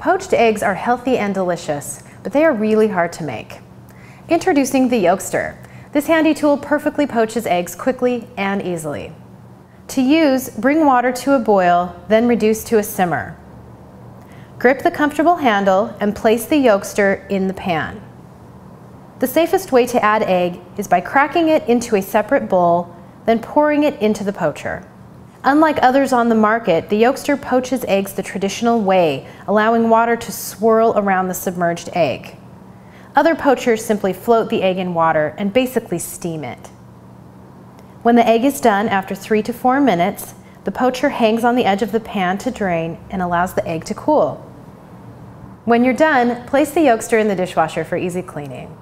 Poached eggs are healthy and delicious, but they are really hard to make. Introducing the Yolkster. This handy tool perfectly poaches eggs quickly and easily. To use, bring water to a boil, then reduce to a simmer. Grip the comfortable handle and place the Yolkster in the pan. The safest way to add egg is by cracking it into a separate bowl, then pouring it into the poacher. Unlike others on the market, the Yolkster poaches eggs the traditional way, allowing water to swirl around the submerged egg. Other poachers simply float the egg in water and basically steam it. When the egg is done, after 3 to 4 minutes, the poacher hangs on the edge of the pan to drain and allows the egg to cool. When you're done, place the Yolkster in the dishwasher for easy cleaning.